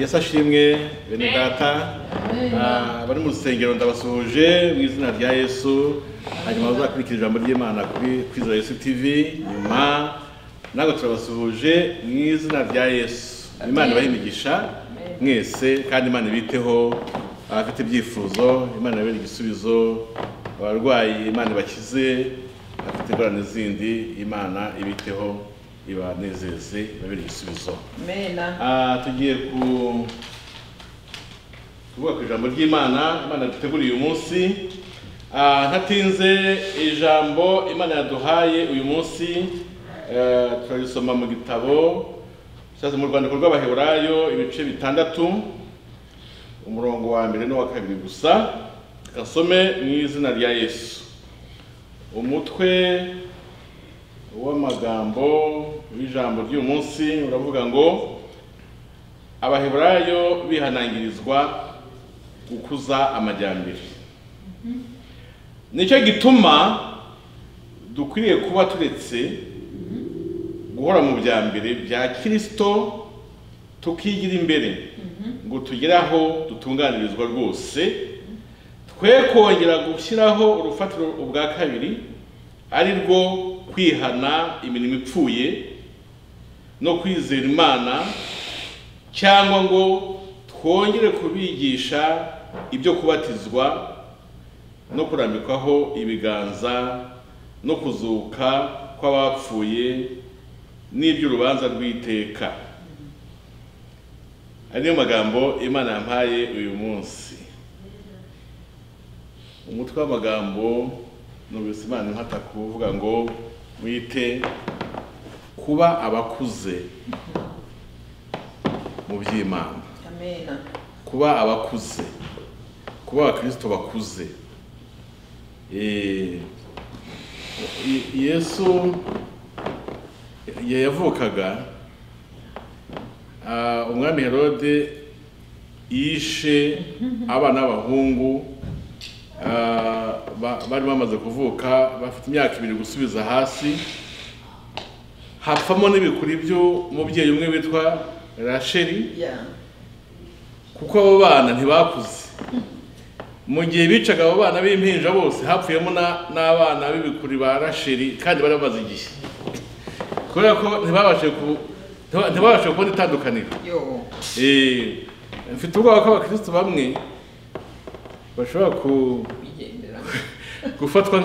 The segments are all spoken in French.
Yes, ashimwe bene data bari mu rusengero ndabasuhuje mu izina rya Yesu hanyuma bazakurikira ijambo ry'Imana kuri Kwizera Yesu TV nyuma nago turabasuhuje mu izina rya Yesu Imana bahimigisha mwese kandi Imana biteho abafite ibyifuzo Imana yabereye igisubizo abarwayi Imana bakize abafite ingorane zindi Imana ibiteho iba nezeze babiri gisubizo amena tugiye kuvuga ku ijambo ry'Imana Imana duteguriye uyu munsi ntatinze ijambo Imana yaduhaye uyu munsi twarisoma mu gitabo cyazo mu Rwanda rw'Abaheburayo ibice bitandatu umurongo wa 1 no wa 2 gusa gasome mu izina rya Yesu umutwe w'amagambo w'ijambo ry'uyu munsi uravuga ngo Abaheburayo bihanangirizwa gukuza amajyambere nicyo gituma dukwiriye kuba turetse guhora mu byambere bya Kristo tukigira imbere ngo tugeraho dutunganirizwa rwose twe kongera gushyiraho urufatiro ubwa kabiri ari rwo kwihana imirimo ipfuye no kwizera Imana cyangwa ngo twongere kubigisha ibyo kubatizwa no kurambikaho ibiganza no kuzuka kw'abapfuye n'iby'urubanza rw'iteka ariyo magambo Imana yampaye uyu munsi umutwe w'amagambo n'ubise Imana nkata kuvuga ngo mwite kuba abakuze mu by'Imana amen kuba abakuze kuba Kristo bakuze Yesu yavukaga umwami Herode yishe abana b'abahungu bari bamaze kuvuka bafite imyaka ibiri gusubiza hasi hapfamo n'ibikuri byo umubyeyi umwe witwa Rasheli kuko abo bana ntibakuze mu gihe bicaga abo bana b'impinja bose hapfuyemo n'abana b'ibikuri ba Rasheli kandi bari bamaze igihe kubera ko ntibabashe kubona itandukaniro mfite ubwoba ko abakristo bamwe bashobora gufatwa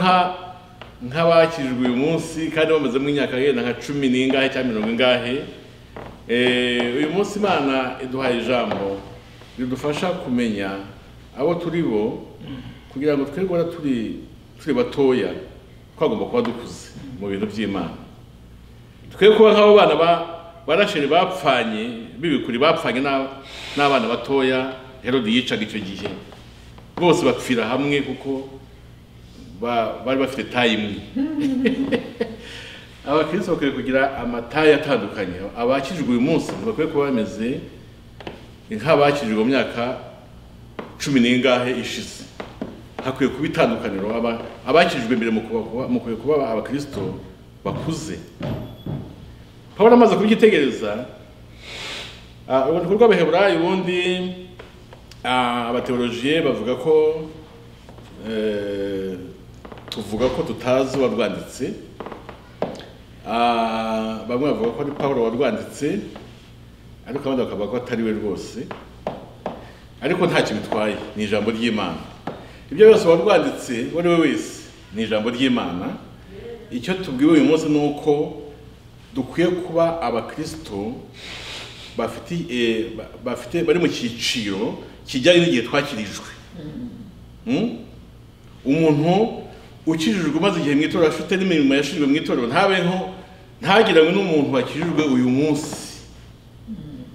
nk'abakijwe uyu munsi kandi bamaze mu myaka yenda nka 10 n'ingahe cyangwa 20 ingahe uyu munsi Imana iduhaye ijambo ridufasha kumenya abo turibo kugira ngo twegora turi batoya twagomba kuba dukuze mu bintu by'Imana twe kuba nk'abo bana barasheri bapfanye bibikuri bapfanye n'abana batoya Herode yicaga icyo gihe bose bapfira hamwe kuko bari bafite tayi imwe abakristo bakwiye kugira amatayi atandukanye abakijijwe uyu munsi bakwiye kuba bameze nk'abakijijwe mu myaka 10 n'ingahe ishize hakwiye kuba itandukaniro abakijijwe mbere mukwiye kuba abakristo bakuze Pawulo amaze kubyitegereza urwandiko rw'Abaheburayo ubundi abateologiye bavuga ko tutazi warwanditse bamwe bavuga ko ari Pawulo warwanditse ariko abandi bakavuga ko atari we rwose ariko ntacyo bitwaye ni ijambo ry'Imana ibyo byose warwanditse wari we wese ni ijambo ry'Imana icyo tubwiwe uyu munsi ni uko dukwiye kuba abakristo bafite bari mu cyiciro kijyanye n'igihe twakirijwe umuntu ukijijwe maze igihe mu itorero afite n'imirimo yashirijwe mu itorero ntagiranywe n'umuntu wakijijwe uyu munsi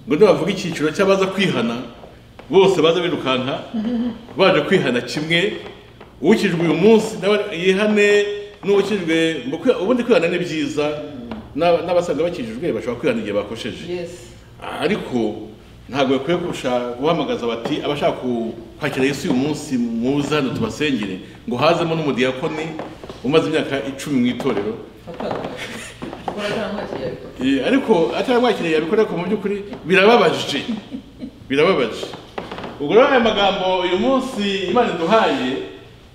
ngo bavuga icyiciro cy'abaza kwihana bose baza birukanka baje kwihana kimwe ukijijwe uyu munsi yihane n'ukijijwe ubundi kwihana ni byiza n'abasanzwe bakijijwe bashobora kwihana igihe bakosheje ariko ntabwo bakwiye guhamagaza bati abashaka kwakira Yesu uyu munsi muza tubasengere ngo hazemo n'umudiyakoni umaze imyaka 10 mu itorero ariko atarwakiriye yabikora ko mu by'ukuri birababajije birababaje. Ubwo rero aya magambo uyu munsi Imana iduhaye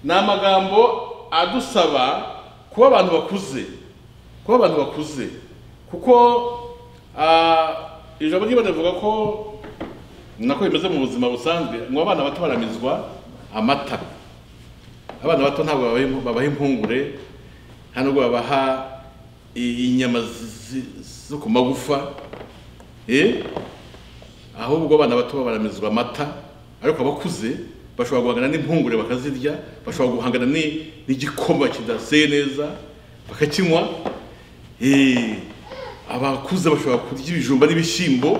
ni amagambo adusaba kuba abantu bakuze, kuko ijambo ry'Imana rivuga ko nako bimeze mu buzima busanzwe ngo abana bato baramizwa amata. Abana bato ntabwo babaha impungure, nta nubwo babaha inyama zo ku magufa, ahubwo abana bato baramizwa amata, ariko abakuze bashobora guhangana n'impungure bakazirya, bashobora guhangana n'igikoma kidaseye neza bakakinywa, abakuze bashobora kurya ibijumba n'ibishimbo,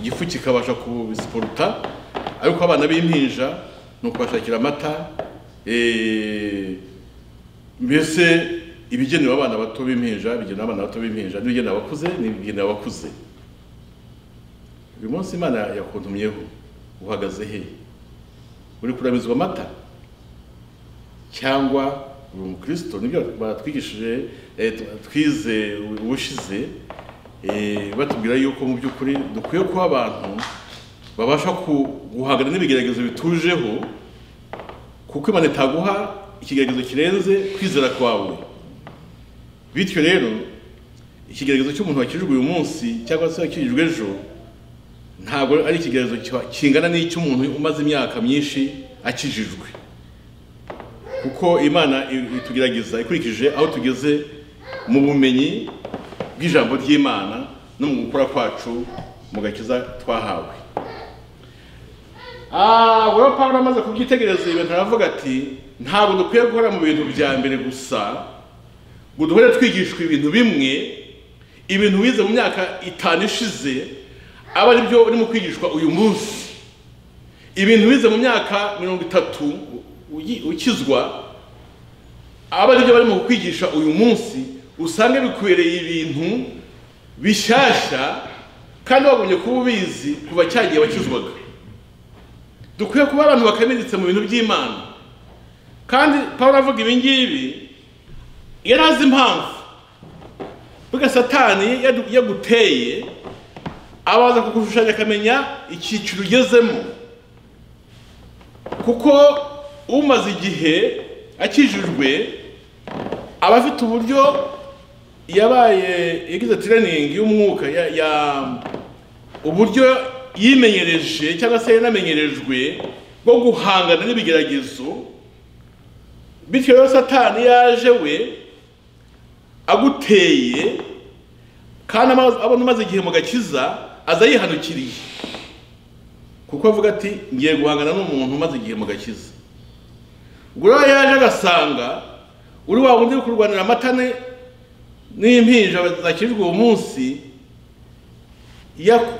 igifu kikabasha kubisiporuta, ariko abana b'impinja no kubashakira amata, mbese ibigenewe abana bato b'impinja n'ibigenewe abakuze uyu munsi Imana yakuntumyeho. Uhagaze he? Uri kuramizwa amata cyangwa uri umukristo? Nibyo batwigishije twize ubushize, batubwira yuko mu by'ukuri dukwiye kuba abantu babasha guhangana n'ibigeragezo bitujeho, kuko Imana itaguha ikigeragezo kirenze kwizera kwawe. Bityo rero ikigeragezo cy'umuntu wakirijwe uyu munsi cyangwa se wakirijwe ejo ntabwo ari ikigeragezo kingana n'icy'umuntu umaze imyaka myinshi akijijwe, kuko Imana itugerageza ikurikije aho tugeze mu bumenyi bw'ijambo ry'Imana no mu gukora kwacu mu gakiza twahawe. Wowe Pawulo amaze kubyitegereza ibintu aravuga ati ntabwo dukwiye guhora mu bintu bya mbere gusa ngo duhore twigishwa ibintu bimwe, ibintu wize mu myaka 5 ishize aba ari byo urimo kwigishwa uyu munsi, ibintu bize mu myaka 30 ukizwa aba ari byo barimo kukwigisha uyu munsi. Usange bikwereye ibintu bishasha kandi wagumye kuba ubizi kuva cyagiye wakizwaga. Dukwiye kuba abantu bakamiritse mu bintu by'Imana, kandi Pawulo avuga ibi ngibi yari azi impamvu buga Satani yaguteye abaza kukushushanya akamenya icyiciro ugezemo, kuko umaze igihe akijijwe aba afite uburyo yabaye yagize training y'umwuka ya uburyo yimenyereje cyangwa se yanamenyerejwe bwo guhangana n'ibigeragezo. Bityo rero Satani yaje we aguteye kandi abona umaze igihe mu gakiza aza yihanukiriye, kuko avuga ati ngiye guhangana n'umuntu umaze igihe mu gakiza. Ubwo rero yaje agasanga uri wa wundi kurwanira amatane n'impinja zakijwe uwo munsi,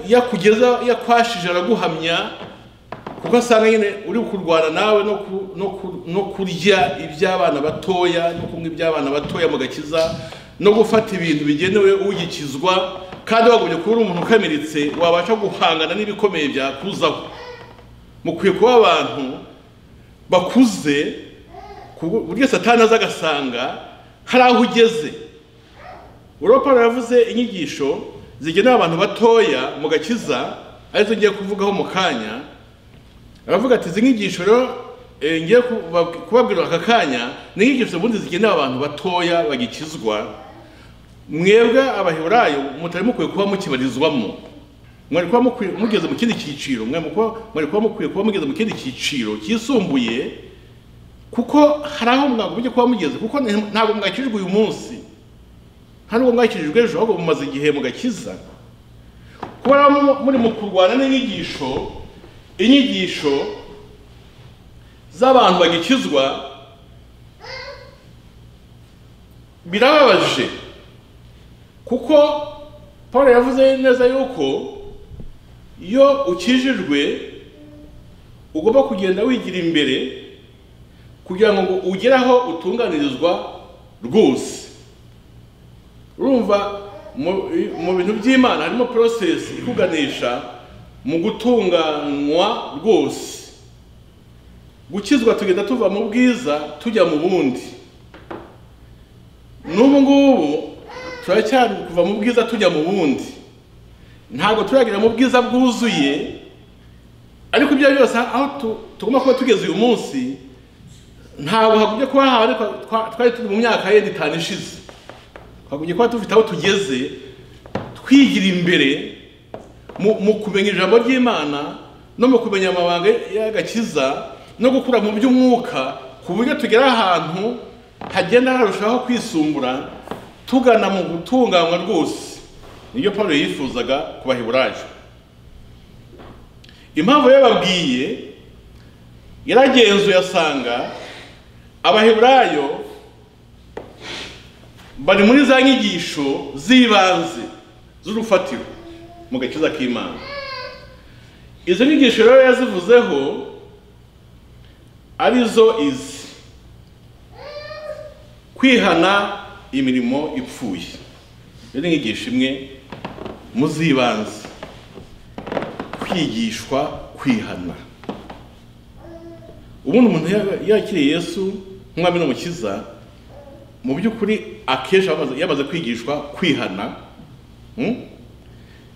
yakugeza yakwashije araguhamya, kuko asanga nyine uri kurwana nawe no kurya iby'abana batoya, no kunywa iby'abana batoya mu gakiza, no gufata ibintu bigenewe ugikizwa. Kandi wagumye kuba umuntu ukamiritse wabasha guhangana n'ibikomeye byakuzaho. Mukwiye kuba abantu bakuze buryo Satani aza agasanga hari aho ugeze. Europa yavuze inyigisho zigenewe abantu batoya mu gakiza, arizo ngiye kuvugaho mu kanya. Aravuga ati izi nyigisho rero ngiye kubabwira aka kanya ni inyigisho ubundi zigenewe abantu batoya bagikizwa. Mwebwe Abaheburayo mutari mukwiye kuba mukibarizwamo, mwari kuba mugeze mu kindi cyiciro, mwari kuba mukwiye kuba mugeze mu kindi cyiciro cyisumbuye, kuko hari aho mwagomba kuba mugeze, kuko ntabwo mwakijijwe uyu munsi, nta nubwo mwakijijwe ejo, ahubwo mumaze igihe mu gakiza. Kuba muri mu kurwana n'inyigisho z'abantu bagikizwa birababaje, kuko Pawulo yavuze neza yuko iyo ukijijwe ugomba kugenda wigira imbere kugira ngo ugere aho utunganirizwa rwose. Urumva mu bintu by'Imana harimo process ikuganisha mu gutunganywa rwose. Gukizwa tugenda tuva mu bwiza tujya mu bundi. N'ubu ngubu turacyari kuva mu bwiza tujya mu bundi, ntabwo turagira mu bwiza bwuzuye ariko ibyo byose aho tugomba kuba tugeze uyu munsi ntabwo hagumye kuba ariko twari turi mu myaka ye itanu ishize hagumye kuba tufite aho tugeze twigira imbere mu kumenya ijambo ry'Imana no mu kumenya amabanga y'agakiza no gukura mu by'umwuka ku buryo tugera ahantu hagenda harushaho kwisumbura tugana mu gutunganywa rwose niyo Paulo yifuzaga kubaheburaje. Impamvu yababwiye yaragenzuye asanga Abaheburayo bari muri za nyigisho zibanze z'urufatiro mu gakiza k'Imana. Izo nyigisho rero yazivuzeho arizo izi: kwihana imirimo ipfuye. Ni nyigisho imwe muzibanze kwigishwa kwihana. Ubundi umuntu yakiriye Yesu nk'umwami n'umukiza mu by'ukuri akesha yamaze kwigishwa kwihana,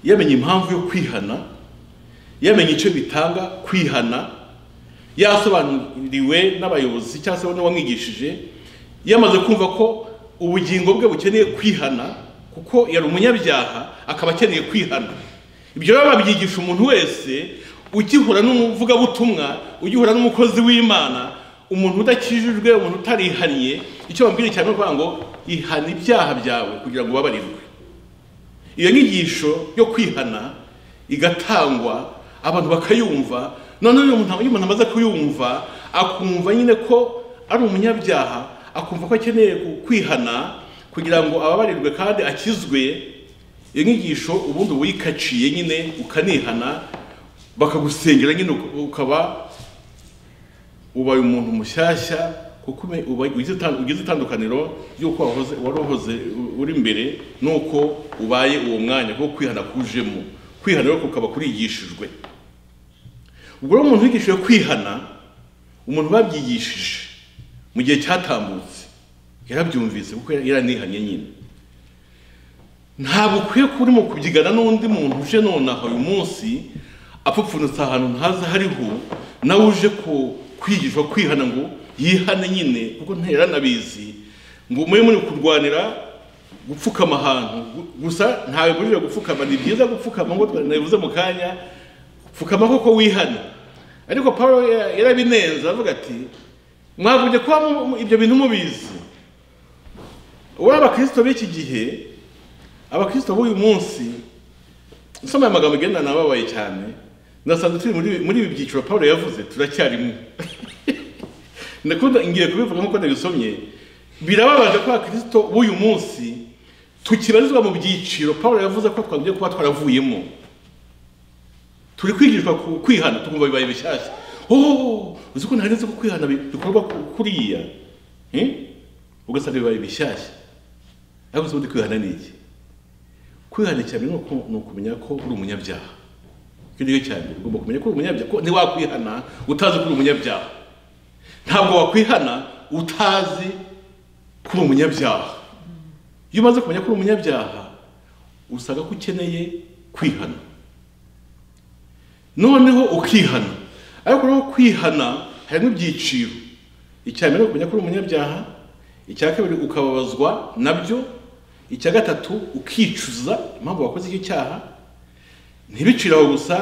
yamenye impamvu yo kwihana, yamenye icyo bitanga kwihana, yasobanuriwe n'abayobozi cyangwa se n'uwamwigishije, yamaze kumva ko ubugingo bwe bukeneye kwihana kuko yari umunyabyaha akaba akeneye kwihana. Ibyo babyigisha umuntu wese ugihura n'umuvuga butumwa, ugihura n'umukozi w'Imana, umuntu udakijijwe, umuntu utarihaniye, icyo bambwira cyane kuvuga ngo ihana ibyaha byawe kugira ngo babarirwe. Iyo nyigisho yo kwihana igatangwa abantu bakayumva, none uyu umuntu amaze kuyumva akumva nyine ko ari umunyabyaha, akumva ko akeneye kwihana kugira ngo ababarirwe kandi akizwe. Iyo nyigisho ubundi wikaciye nyine ukanihana bakagusengera nyine ukaba ubaye umuntu mushyashya kuko ugize itandukaniro y'uko warohoze uri imbere nuko ubaye uwo mwanya wo kwihana kujemo. Kwihana rero kukaba kurigishijwe. Ubwo umuntu wigishije kwihana, umuntu babyigishije mu gihe cyatambutse yarabyumvise kuko yaranihanye nyine. Ntabwo ukwiye kuri mu kubyigana n'undi muntu uje nonaho uyu munsi apfupfunutse ahantu ntazi hariho nawe uje kwigishwa kwihana ngo yihane nyine kuko nteranabizi ngo muye muri kurwanira gupfukama ahantu gusa. Ntawe burije gupfukama, ni byiza gupfukama ngo twanavuze mu kanya gupfukama koko wihane, ariko Paulo yarabinenza avuga ati mwaguje kwa ibyo bintu mubizi. Abakristo b'iki gihe, Abakristo b'uyu munsi, nsoma amagambo agenda nababaye cyane, nasanze turi muri ibi byiciro Paulo yavuze turacyarimo. Ndakunda ngiye kubivuga nkuko nabisomye. Birababaje ko Abakristo b'uyu munsi tukibarizwa mu byiciro Paulo yavuze ko twagiye kuba twaravuyemo. Turi kwigishwa kwihana tukumva bibaye bishyashya. Uzi ko ntarenze ko kwihana bikorwa kuriya. Ugasanga bibaye bishyashya. Ariko se kwihana ni iki? Kwihana cyane ni ukumenya ko uri umunyabyaha. Ikintu cyane ugomba kumenya ko uri umunyabyaha, ko ntiwakwihana utazi ko uri umunyabyaha. Ntabwo wakwihana utazi ko uri umunyabyaha. Iyo umaze kumenya ko uri umunyabyaha usanga ko ukeneye kwihana, noneho ukihana. Ariko rero kwihana harimo ibyiciro. Icya mbere ukumenya ko uri umunyabyaha, icya kabiri ukababazwa nabyo, icya gatatu ukicuza impamvu wakoze icyo cyaha. Ntibicira aho gusa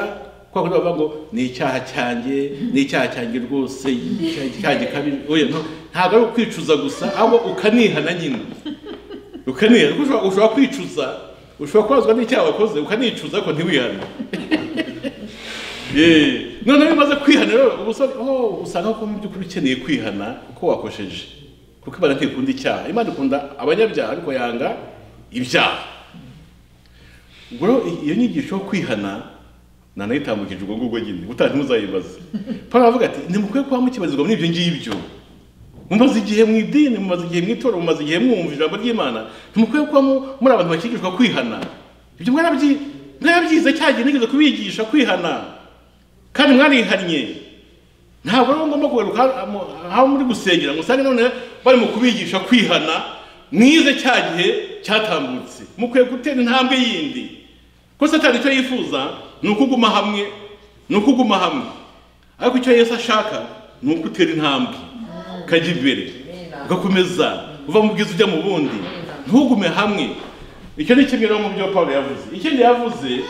kwa kugira bavuga ngo ni icyaha cyanjye, ni icyaha cyanjye rwose, cyaje kabiri. Oya, ntabwo ari ukwicuza gusa ahubwo ukanihana nyine. Ukanihana kuko ushobora kwicuza, ushobora kubazwa n'icyaha wakoze ukanicuza ko ntiwihana. None bimaze kwihana rero ubusore usanga ko mu by'ukuri ukeneye kwihana kuko wakosheje, kuko Imana ntikunda icyaha. Imana ikunda abanyabyaha ariko yanga ibyaha. Ubwo iyo nyigisho yo kwihana nanayitambukije ubwo ngubwo nyine utari muzayibaza. Paulo avuga ati ntimukwiye kuba mukibazirwa muri ibyo ngibyo. Mumaze igihe mu idini, mumaze igihe mu itorero, mumaze igihe mwumva ijambo ry'Imana, ntimukwiye kuba muri abantu bakigishwa kwihana. Ibyo mwarabyize cyagiye nigeze kubigisha kwihana kandi mwarihannye. Ntabwo rero ngomba kugaruka aho muri gusengera ngo sane none bari mu kubigisha kwihana mwize cyagihe cyatambutse. Mukwiye gutera intambwe yindi. Ko Satani cyo yifuza ni ukuguma hamwe, ariko icyo Yesu ashaka ni ukutera intambwe kajya imbere ugakomeza uva mu bwiza ujya mu bundi ntugume hamwe. Icyo ni kimwe mu byo Paulo yavuze. Ikindi yavuze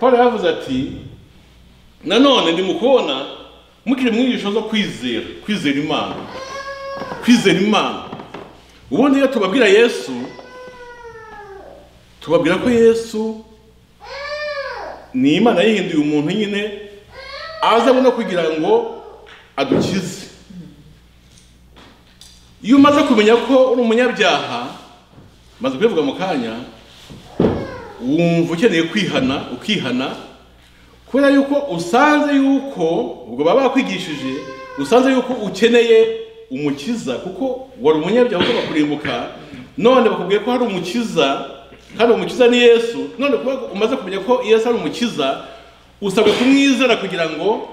Paulo yavuze ati nanone ndimukubona mukiri mwigisho zo kwizera Imana ubundi iyo tubabwira Yesu tubabwira ko Yesu ni Imana yihinduye umuntu nyine azabona kugira ngo adukize. Iyo umaze kumenya ko uri umunyabyaha maze kubivuga mu kanya wumva ukeneye kwihana ukihana kubera yuko usanze yuko ubwo baba bakwigishije usanze yuko ukeneye umukiza kuko wari umunyabyaha uko bakurimbuka none bakubwiye ko hari umukiza kandi umukiza ni Yesu. None umaze kumenya ko Yesu ari umukiza usabwe kumwizera kugira ngo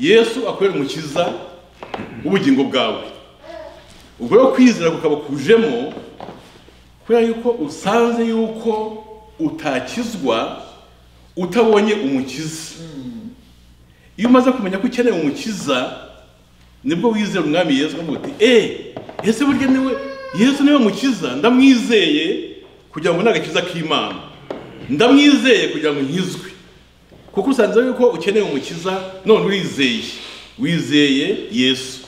Yesu akwere umukiza ubugingo bwawe. Ubwo yo kwizera kukaba kujemo kubera yuko usanze yuko utakizwa utabonye umukiza. Iyo umaze kumenya ko ukeneye umukiza nibwo wizera umwami Yesu umuti Yesu burya niwe Yesu niwe mukiza ndamwizeye kugira ngo nagakiza k'Imana ndamwizeye kugira ngo nkizwe kuko usanze yuko ukeneye umukiza none wizeye Yesu.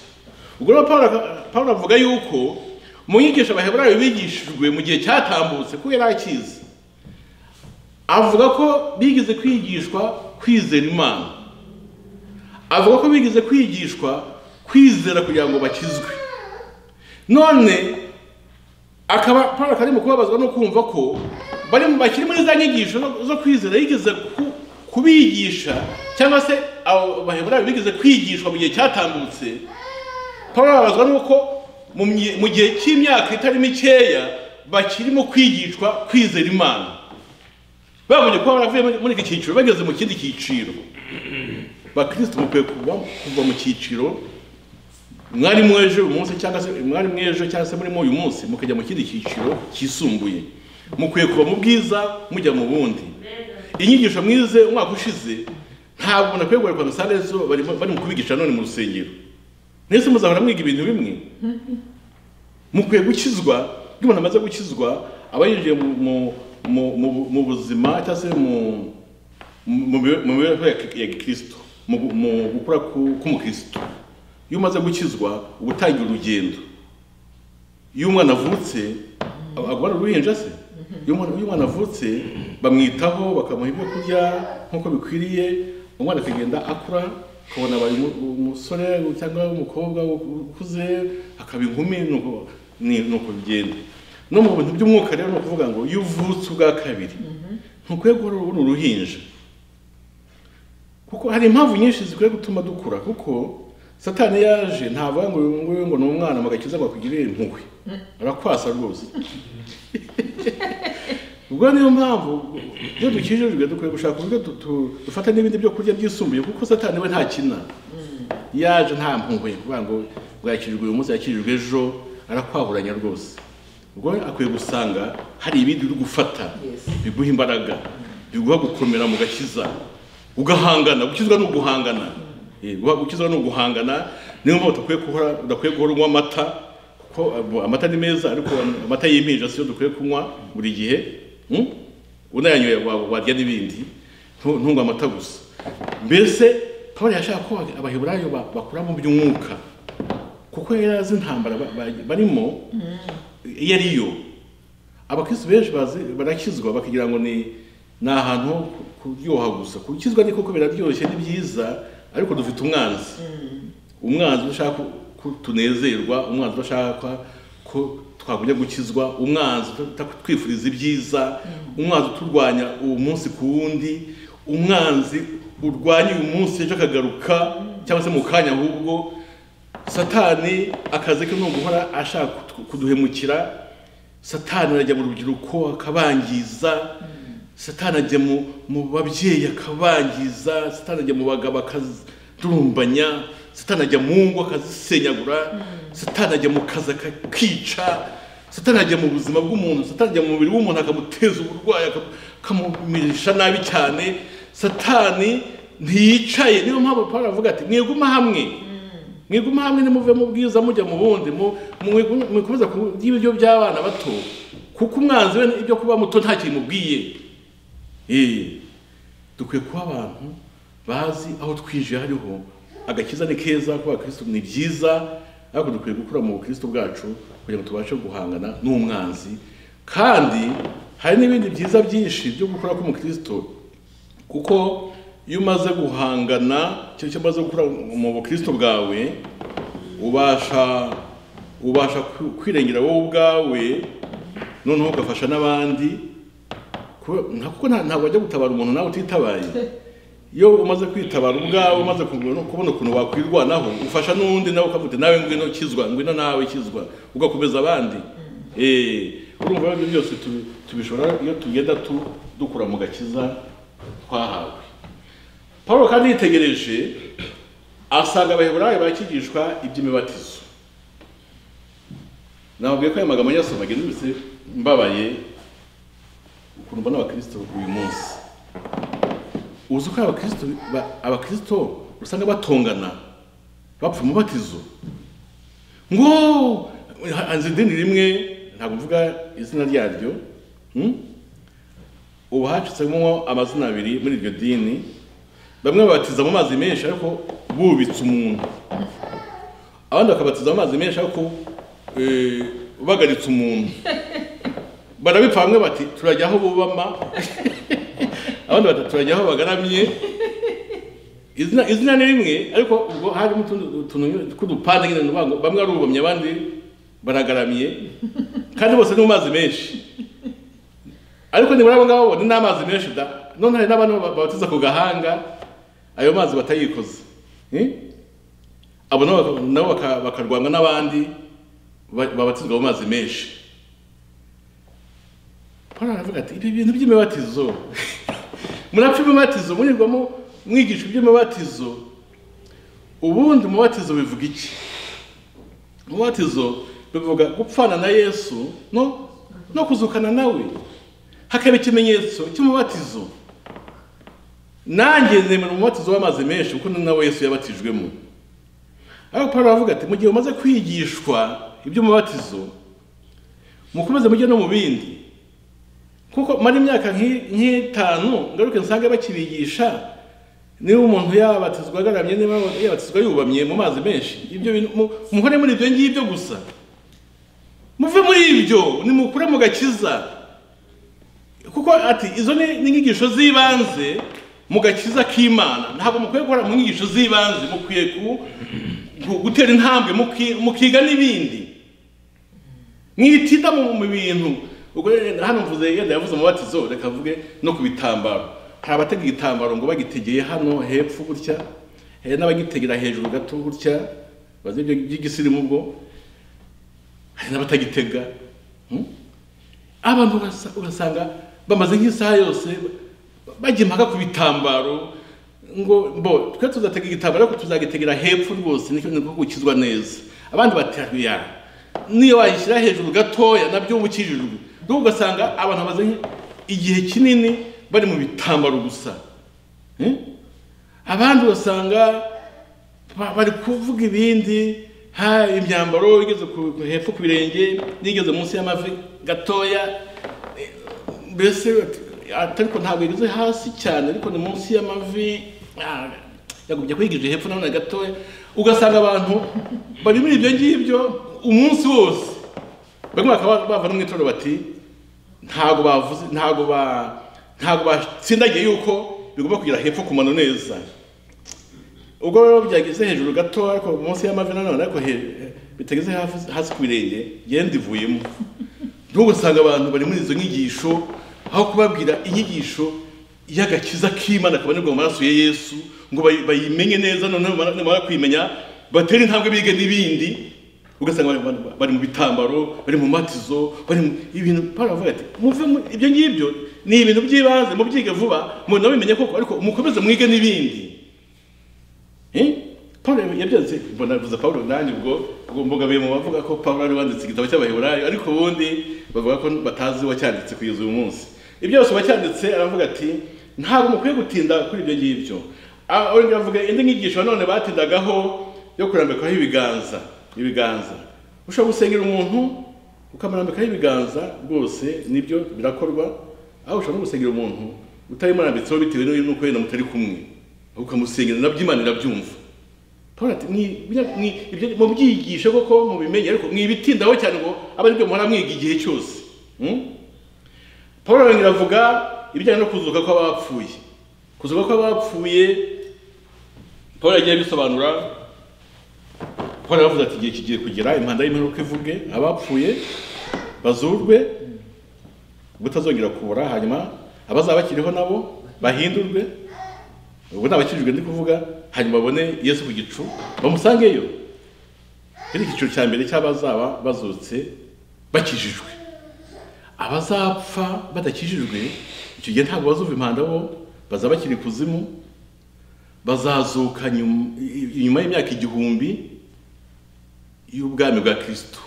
Ubwo Paulo avuga yuko mu nyigisho Abaheburayo bigishijwe mu gihe cyatambutse ko yarakize avuga ko bigize kwigishwa kwizera Imana avuga ko bigize kwigishwa kwizera kugira ngo bakizwe. None akaba Paulo kari mu kubabazwa no kumva ko bari mu bakiri muri za nyigisho zo kwizera yigeze kubigisha cyangwa se abo Baheburayo bigeze kwigishwa mu gihe cyatambutse. Paulo ababazwa nuko mu gihe cy'imyaka itari mikeya bakiri mu kwigishwa kwizera Imana babonye ko baravuye muri iki cyiciro bageze mu kindi cyiciro. Bakristo mukwiye kuva mu cyiciro mwari mweje umunsi cyangwa se mwari mweje cyangwa se muri uyu munsi mukajya mu kindi cyiciro kisumbuye mukwiye kuba mu bwiza mujya mu bundi. Inyigisho mwize umwaka ushize ntabwo nakwegwa kwa Musalezo bari mu kubigisha none mu rusengero nese muzahora mwiga ibintu bimwe mukwiye gukizwa ndibona amaze gukizwa abayinjiye mu buzima cyangwa se mu mibereho ya Kristo mu gukura k'umukristo. Iyo umaze gukizwa ubutangira urugendo. Iyo umwana avutse agwara uruhinja se iyo umwana avutse bamwitaho bakamuha ibyo kurya nkuko bikwiriye umwana akagenda akura akabona bari umusore cyangwa umukobwa ukuze akaba inkumi nuko bigenda. No mu bintu by'umwuka rero no kuvuga ngo iyo uvutse ubwa kabiri ntukwiye guhora ubona uruhinja kuko hari impamvu nyinshi zikwiye gutuma dukura kuko Satani yaje ntabwo ngo ni umwana magakiza bakugira impuhwe arakwasa rwose. Ubwo niyo mpamvu iyo dukijijwe dukwiye gushaka uburyo dufata n'ibindi byo kurya byisumbuye kuko Satani we ntakina yaje nta mpuhwe kuvuga ngo bwakijijwe uyu munsi yakijijwe ejo arakwaburanya rwose. Ubwo akwiye gusanga hari ibindi uri gufata biguha imbaraga biguha gukomera mu gakiza ugahangana gukizwa no guhangana gukizwa no guhangana. Niyo mpamvu dukwiye kuhora udakwiye guhora unywa amata kuko amata ni meza ariko amata y'impinja siyo dukwiye kunywa buri gihe unayanyoye wadya n'ibindi ntungwa amata gusa. Mbese Paulo yashaka ko Abaheburayo bakura mu by'umwuka kuko yari azi intambara barimo yariyo. Abakristo benshi barakizwa bakagira ngo ni ahantu ho kuryoha gusa gukizwa ni koko biraryoshye ni byiza ariko dufite umwanzi ushaka kutunezerwa umwanzi ushaka ko twagumye gukizwa umwanzi twifuriza ibyiza umwanzi turwanya umunsi ku wundi umwanzi urwanya umunsi ejo akagaruka cyangwa se mu kanya ahubwo. Satani akazi ke no guhora ashaka kuduhemukira. Satani arajya mu rubyiruko akabangiza Satani ajya mu babyeyi akabangiza Satani ajya mu bagabo akadurumbanya Satani ajya mu ngo akazisenyagura Satani ajya mu kazi akakica Satani ajya mu buzima bw'umuntu Satani ajya mu mubiri w'umuntu akamuteza uburwayi akamumirisha nabi cyane Satani nticaye. Niyo mpamvu Pawulo avuga ati mwiguma hamwe, mwiguma hamwe nimuve mu bwiza mujya mu bundi, mwikomeza ibyo by'abana bato, kuko umwanzi we ibyo kuba muto nta kintu mubwiye. Dukwiye kuba abantu bazi aho twijwe, hariho agakiza ni keza kwa Kristo, ni byiza, ariko dukwiye gukura mu Kristo bwacu kugira ngo tubashe guhangana n'umwanzi. Kandi hari n'ibindi byiza byinshi byo gukora ku Kristo, kuko iyo umaze guhangana cyo cyamaze gukora mu Kristo bwawe, ubasha kwirengera wowe ubwawe, noneho ugafasha n'abandi. Ntabwo wajya gutabara umuntu nawe utitabaye. Iyo umaze kwitabara ubwawe, umaze kubona ukuntu wakwirwanaho, ufasha n'undi nawe ukavuga nawe ngwino kizwa, ngwino nawe kizwa, ugakomeza abandi. Urumva ibyo byose tubishora iyo tugenda dukura mu gakiza twahawe. Pawulo kandi yitegereje asanga abaheburayo bakigishwa iby'imibatizo. Nababwiye ko aya magambo nyasoma gendubise mbabaye ukuntu mbona abakristo uyu munsi. Uzi ko abakristo usanga batongana bapfa mu batizo. Ngo anze idini rimwe, ntabwo mvuga izina ryaryo, ubu hacitsemo amazina abiri muri iryo dini. Bamwe babatiza mu mazi menshi ariko bubitse umuntu, abandi bakabatiza mu mazi menshi ariko bagaritse umuntu. Barabipfa, bamwe bati turajya aho bubama, abandi bati turajya aho bagaramye. Izina ni rimwe ariko ubwo harimo utuntu tw'udupande nyine, bamwe ari ubamye abandi baragaramiye, kandi bose ni mu mazi menshi. Ariko ni barabo ngabo ni n'amazi menshi da, none hari n'abantu babatiza ku gahanga ayo mazi batayikoze. Abo nabo bakarwanga n'abandi babatizwa mu mazi menshi. Pawulo aravuga ati ibi bintu by'imibatizo, murapfa imibatizo, munyurwamo mwigishwa iby'imibatizo. Ubundi umubatizo bivuga iki? Umubatizo bivuga gupfana na Yesu no kuzukana nawe, hakaba ikimenyetso cy'umubatizo. Nanjye nemera umubatizo w'amazi menshi kuko ni nawe Yesu yabatijwemo. Ariko Pawulo avuga ati mu gihe umaze kwigishwa iby'umubatizo, mukomeze mujye no mu bindi, kuko mara imyaka nk'itanu ngaruke nsanga bakibigisha. Niba umuntu yabatizwa agaramye, niba yabatizwa yubamye mu mazi menshi, ibyo muhore muri ibyo ngibyo gusa, muve muri ibyo nimukure mu gakiza. Kuko ati izo ni inyigisho z'ibanze mu gakiza k'Imana. Ntabwo mukwiye gukora mu nyigisho z'ibanze, mukwiye gutera intambwe mukiga n'ibindi, mwitida mu bintu. Hano mvuze yenda yavuze umubatizo, reka mvuge no ku bitambaro. Hari abatega igitambaro ngo bagitegeye hano hepfo gutya, n'abagitegera hejuru gato gutya, bazi ibyo by'igisirimu ubwo. Hari n'abatagitega. Abantu urasanga bamaze nk'isaha yose bagimaga ku bitambaro, ngo bo twe tuzatega igitambaro ariko tuzagitegera hepfo rwose, nicyo niko gukizwa neza. Abandi batiya niyo wayishyira hejuru gatoya nabyo umukijijwe. Nuko ugasanga abantu bamaze igihe kinini bari mu bitambaro gusa. Abandi basanga bari kuvuga ibindi, imyambaro igeze hepfo ku birenge n'igeze munsi y'amavi gatoya, mbese ariko ntabwo igeze hasi cyane, ariko ni munsi y'amavi yagumye kwigije hepfo na gatoya. Ugasanga abantu bari muri ibyo ngibyo umunsi wose. Bamwe bava mu itorero bati ntabwo bavuze, ntabwo batsindagiye yuko bigomba kugira hepfo kumano neza. Ubwo rero byageze hejuru gato ariko munsi y'amavi nanone, ariko bitageze hasi ku birenge yendivuyemo. Nubwo usanga abantu bari muri izo nyigisho, aho kubabwira inyigisho y'agakiza k'Imana kabonerwa mu maraso ya Yesu ngo bayimenye neza, none bamara kwimenya batera intambwe bige n'ibindi, ugasanga bari mu bitambaro, bari mu matizo, bari mu ibintu. Pawulo avuga ati muve ibyo ngibyo ni ibintu by'ibanze, mu byige vuba mu nabimenye koko, ariko mukomeze mwige n'ibindi. Pawulo yabyanditse, mbona bivuze Pawulo nanjye ubwo mbogabiye mu bavuga ko Pawulo ari wanditse igitabo cy'Abaheburayo, ariko ubundi bavuga ko batazi wacyanditse kugeza uyu munsi. Ibyo byose wacyanditse, aravuga ati ntabwo mukwiye gutinda kuri ibyo ngibyo, Orange avuga indi nyigisho none batindagaho yo kurambikaho ibiganza ushobora gusengera umuntu ukamurambikaho ibiganza rwose nibyo birakorwa aho ushobora gusengera umuntu utayimarambitseho bitewe n'uko yenda mutari kumwe ukamusengera nabyimanira byumva torati ni ibyo mu byigisho koko mu bimenye ariko mwibitindaho cyane ngo abari byo muhora mwiga igihe cyose Paul arongera avuga ibijyanye no kuzuka kw'abapfuye Paul agiye bisobanura Paul aravuga ati igihe kigiye kugera impanda y'imperuka ivuge abapfuye bazurwe butazongera kubura hanyuma abazaba bakiriho nabo bahindurwe ubu nabakijwe ndi kuvuga hanyuma babone Yesu ku gicu bamusangeyo igicu cya mbere cy'abazaba bazutse bakijijwe abazapfa badakijijwe icyo gihe ntabwo bazuva impanda bo bazaba kiri kuzimu bazazuka nyuma y'imyaka 1000 y'ubwami bwa Kristo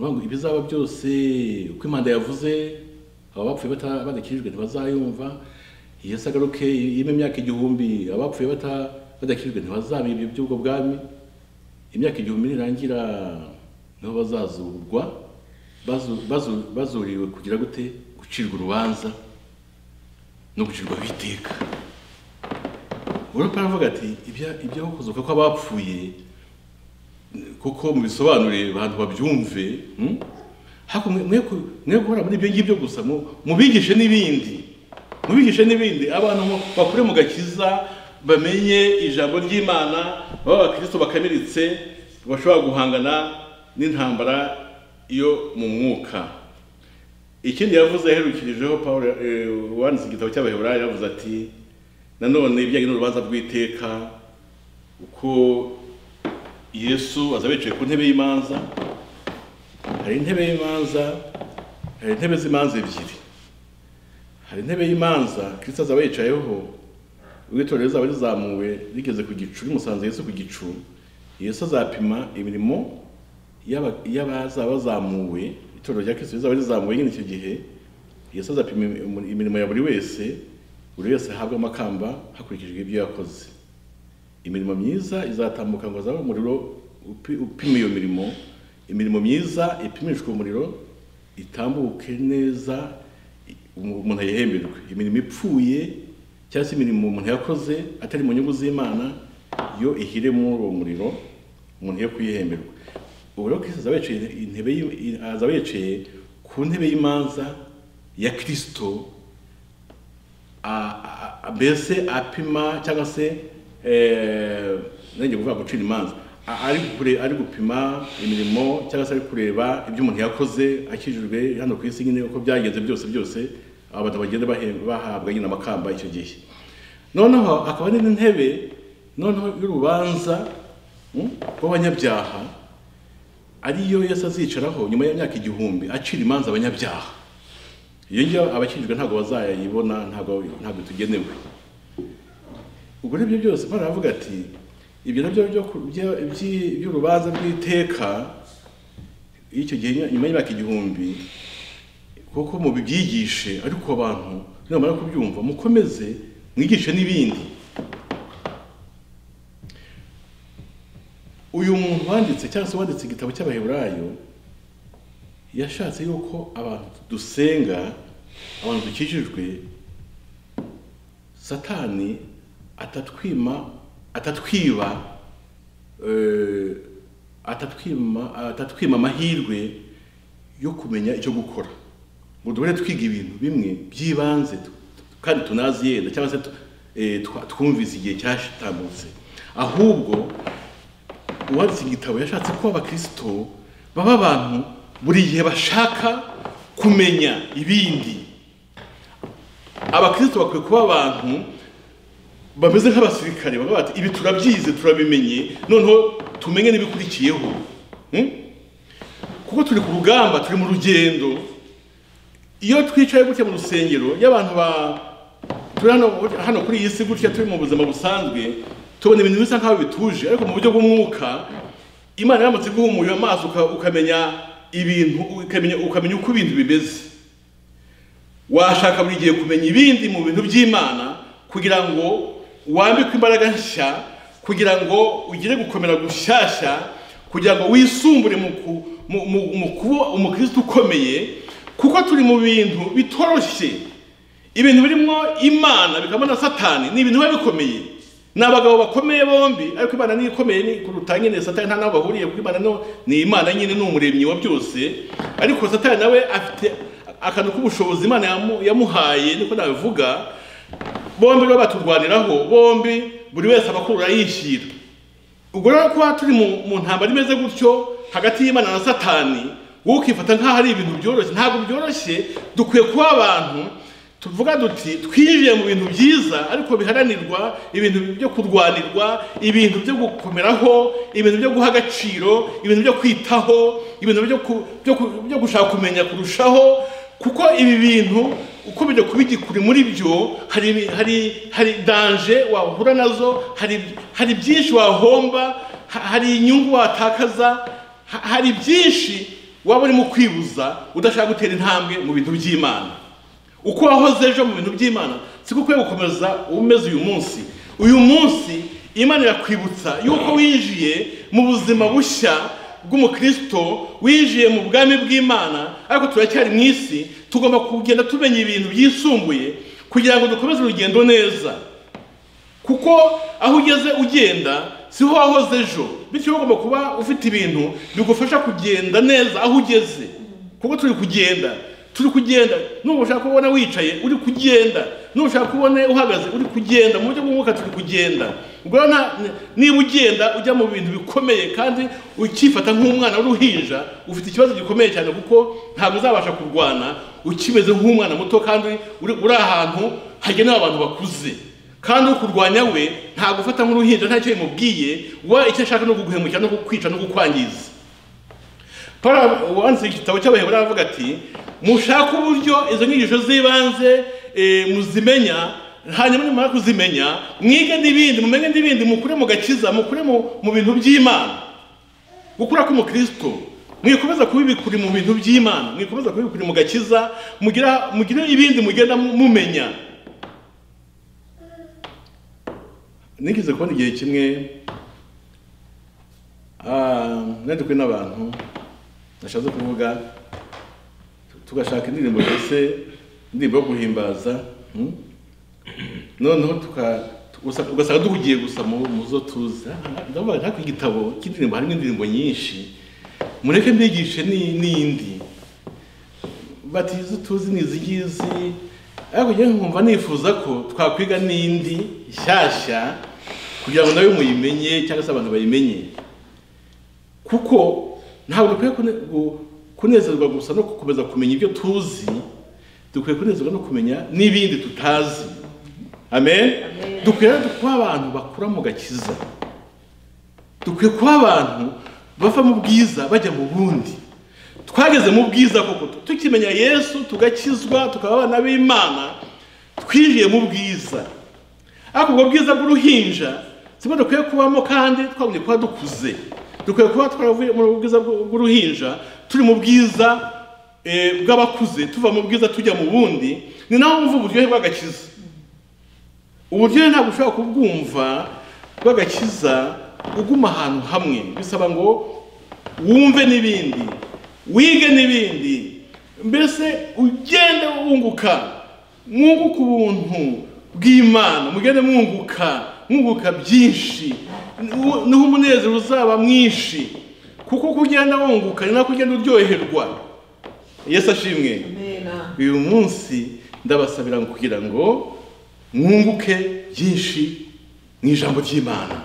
ngo ibizaba byose uko imanda yavuze abapfuye badakijijwe ntibazayumva Yesu agaruke y'imyaka 1000 abapfuye badakijijwe ntibazaba ibyo by'ubwo bwami imyaka 1000 irangira no bazazurwa bazuriwe kugira gute gucirwa urubanza no gucirwa biteka urupara avuga ati ibyo kuzuka kw'abapfuye kuko mu bisobanure abantu babyumve mwe gukora muri ibyo ngibyo gusa mubigishe n'ibindi abantu bakure mu gakiza bamenye ijambo ry'Imana baba bakristo bakamiritse bashobora guhangana n'intambara yo mu mwuka ikindi yavuze aherukirijeho Paul wanditse igitabo cy'Abaheburayo yavuze ati nanone ibijyanye n'urubanza rw'iteka uko Yesu azabicaye ku ntebe y'imanza hari intebe y'imanza hari intebe z'imanza ebyiri hari intebe y'imanza Kristo azaba yicayeho ubwitorero rizaba rizamuwe rigeze ku gicu rimusanze Yesu ku gicu Yesu azapima imirimo y'abazaba bazamuwe itorero rya Kristo rizaba rizamuwe nyine icyo gihe Yesu azapima imirimo ya buri wese ahabwa amakamba hakurikijwe ibyo yakoze imirimo myiza izatambuka ngo azaba umuriro upima iyo mirimo imirimo myiza ipimishwa umuriro itambuke neza umuntu ayihemberwe imirimo ipfuye cyangwa se imirimo umuntu yakoze atari mu nyungu z'Imana yo ihire muri uwo muriro umuntu yo kuyihemberwa ubwo Kristo azaba yicaye ku ntebe y'imanza ya Kristo mbese apima cyangwa se nenge kuvuga gucira imanza ari gupima imirimo cyangwa se ari kureba ibyo umuntu yakoze akijijwe hano ku isi nyine uko byagenze byose abantu bagenda bahabwa nyine amakamba icyo gihe noneho akaba ari n'intebe noneho y'urubanza rw'abanyabyaha ariyo Yesu azicaraho nyuma y'imyaka 1000 acira imanza abanyabyaha iyo ngiyo abakijijwe ntabwo bazayibona ntabwo tugenewe ubwo n'ibyo byose Paul aravuga ati ibyo nabyo by'urubanza rw'iteka icyo gihe nyuma y'imyaka 1000 kuko mubibyigishe ariko abantu nibamara kubyumva mukomeze mwigishe n'ibindi uyu muntu wanditse cyangwa se wanditse igitabo cy'Abaheburayo yashatse yuko abantu dusenga abantu dukijijwe Satani atatwima amahirwe yo kumenya icyo gukora ngo duhore twiga ibintu bimwe by'ibanze kandi tunazi yenda cyangwa se twumvise igihe cyashitambutse ahubwo uwanditse igitabo yashatse ko abakristo baba abantu buri gihe bashaka kumenya ibindi abakristo bakwiye kuba abantu bameze nk'abasirikare bavuga bati ibi turabyize turabimenye noneho tumenye n'ibikurikiyeho kuko turi ku rugamba turi mu rugendo iyo twicaye gutya mu rusengero y'abantu hano kuri iyi si gutya turi mu buzima busanzwe tubona ibintu bisa nkaho bituje ariko mu buryo bw'umwuka Imana yaramutse guhumuye amaso ukamenya ibintu ukamenya uko ibintu bimeze washaka buri gihe kumenya ibindi mu bintu by'Imana kugira ngo wambikwa imbaraga nsha kugira ngo ugire gukomera gushasha kugira ngo wisumbure mu kuba umukristo ukomeye kuko turi mu bintu bitoroshye ibintu birimo imana bikamana satani ni ibintu bikomeye nabagabo bakomeye bombi ariko imana ni ikomeye ni kurutanye ne satani nta nabo bahuriye kuko imana no ni imana nyine n'umuremyi wa byose ariko satani nawe afite akantu kubushobozi imana yamuhaye niko nabivuga bombi babaturwaniraho bombi buri wese abakurura yishira ubwo rero kwa turi mu ntamba rimeze gutyo hagati y'imana na satani wukifata nka hari ibintu byoroshye ntabwo byoroshye dukwiye kuba abantu tuvuga duti twijiye mu bintu byiza ariko biharanirwa ibintu byo kurwanirwa ibintu byo gukomeraho ibintu byo guha agaciro ibintu byo kwitaho ibintu byo gushaka kumenya kurushaho kuko ibi bintu uko bijya kubigikuri muri byo hari danger wahura nazo hari byinshi wahomba hari inyungu watakaza hari byinshi waba uri mu kwibuza udashaka gutera intambwe mu bintu by'Imana uko wahoze ejo mu bintu by'Imana si kuko gukomeza umeze uyu munsi Imana yakwibutsa yuko winjiye mu buzima bushya bw'umukristo winjiye mu bwami bw'Imana ariko turacyari mu isi tugomba kugenda tumenye ibintu byisumbuye kugira ngo dukomeze urugendo neza kuko aho ugeze ugenda siho wahoze ejo bityo ugomba kuba ufite ibintu bigufasha kugenda neza aho ugeze kuko turi kugenda n'ubwo ushaka kubona wicaye uri kugenda n'ubwo ushaka kubona uhagaze uri kugenda mu buryo bw'umwuka turi kugenda ubwo niba ugenda ujya mu bintu bikomeye kandi ukifata nk'umwana w'uruhinja ufite ikibazo gikomeye cyane kuko ntabwo uzabasha kurwana ukimeze nk'umwana muto kandi uri ahantu hagenewe abantu bakuze kandi ukurwanya we ntabwo ufata nk'uruhinja ntacyo yimubwiye wa icyo ashaka no kuguhemukira no kukwica no kukwangiza para once igitabo cy'Abaheburayo baravuga ati mushaka uburyo izo nyigisho zibanze muzimenya hanyuma nimara kuzimenya mwige n'ibindi mumenye n'ibindi mukure mu gakiza mukure mu bintu by'Imana gukura ku mukristo mwikomeza kubibikuri mu bintu by'Imana mwikomeza kubibikuri mu gakiza mugira ibindi mugenda mumenya nikize kubona igihe kimwe nadukwe n'abantu nashaze kuvuga tugashaka indirimbo yose indirimbo yo guhimbaza noneho ugasanga duhugiye gusa mu zo tuzi ndavuga ku igitabo cy'indirimbo harimo indirimbo nyinshi mureke mbigishe n'indi bati izo tuzi n'izigizi ariko njye nkumva nifuza ko twakwiga n'indi nshyashya kugira ngo nawe muyimenye cyangwa se abantu bayimenye kuko ntabwo dukwiye kunezerwa gusa no gukomeza kumenya ibyo tuzi dukwiye kunezerwa no kumenya n'ibindi tutazi amen dukwiye kuba abantu bakura mu gakiza dukwiye kuba abantu bava mu bwiza bajya mu bundi twageze mu bwiza koko tukimenya Yesu tugakizwa tukaba abana b'Imana twijiye mu bwiza ariko ubwo bwiza bw'uruhinja sibwo dukwiye kubamo kandi twagomba kuba dukuze dukwiye kuba twaravuye mu bwiza bw'uruhinja turi mu bwiza bw'abakuze tuva mu bwiza tujya mu bundi ni naho umva uburyohe bw'agakiza uburyohe ntabwo ushobora kubwumva bw'agakiza uguma ahantu hamwe bisaba ngo wumve n'ibindi wige n'ibindi mbese ugende wunguka mwunguka ubuntu bw'Imana mugende mwunguka byinshi niho umunezero uzaba mwinshi kuko kugenda wunguka ni nako ugenda uryoherwa Yesu ashimwe uyu munsi ndabasabira kugira ngo mwunguke byinshi mu ijambo ry'Imana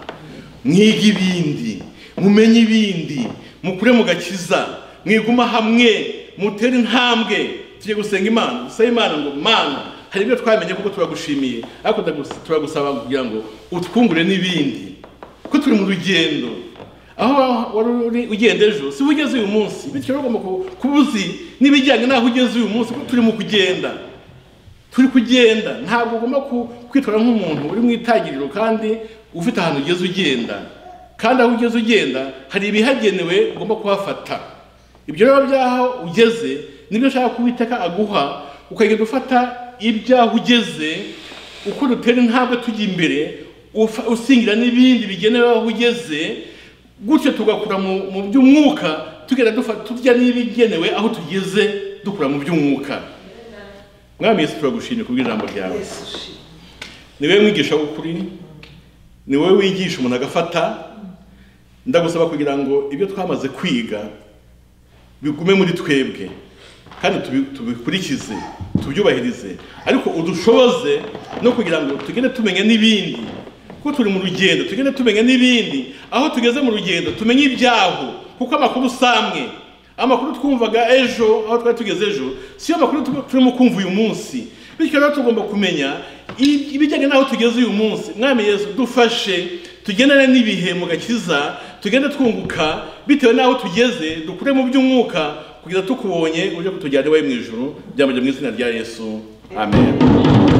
mwige ibindi mumenye ibindi mukure mu gakiza mwiguma hamwe mutere intambwe tujye gusenga Imana usaba Imana ngo Mana hari ibyo twamenye kuko turagushimiye ariko turagusaba kugira ngo utwungure n'ibindi ko turi mu rugendo aho wari ugenda ejo si ugeze uyu munsi bityo rero ugomba kubuzi n'ibijyanye naho ugeze uyu munsi ko turi mu kugenda ntabwo ugomba kwitwara nk'umuntu uri mu itangiriro kandi ufite ahantu ugeze ugenda kandi aho ugeze ugenda hari ibihagenewe ugomba kuhafata ibyo rero byaho ugeze nibyo ushaka kubiteka aguha ukagenda ufata ibyaho ugeze uko dutera intambwe tujya imbere usingira n'ibindi bigenewe ugeze gutyo tugakura mu by'umwuka tugenda turya n'ibigenewe aho tugeze dukura mu by'umwuka. Mwami Yesu turagushimye kubw'ijambo ryawe. Ni wewe mwigisha w'ukuri, ni wewe wigisha umuntu agafata. Ndagusaba kugira ngo ibyo twamaze kwiga bigume muri twebwe kandi tubikurikize tubyubahirize, ariko udushoboze no kugira ngo tugende tumenye n'ibindi kuko turi mu rugendo, tugende tumenye n'ibindi aho tugeze mu rugendo tumenye ibyaho, kuko amakuru usamwe amakuru twumvaga ejo aho twari tugeze ejo siyo makuru turimo kumva uyu munsi, bityo rero tugomba kumenya ibijyanye n'aho tugeze uyu munsi. Mwami Yesu dufashe tugendane n'ibihe mu gakiza, tugende twunguka bitewe n'aho tugeze dukure mu by'umwuka kugira tukubonye uje kutujyana iwawe mu ijuru, byamujye mu izina rya Yesu. Amen.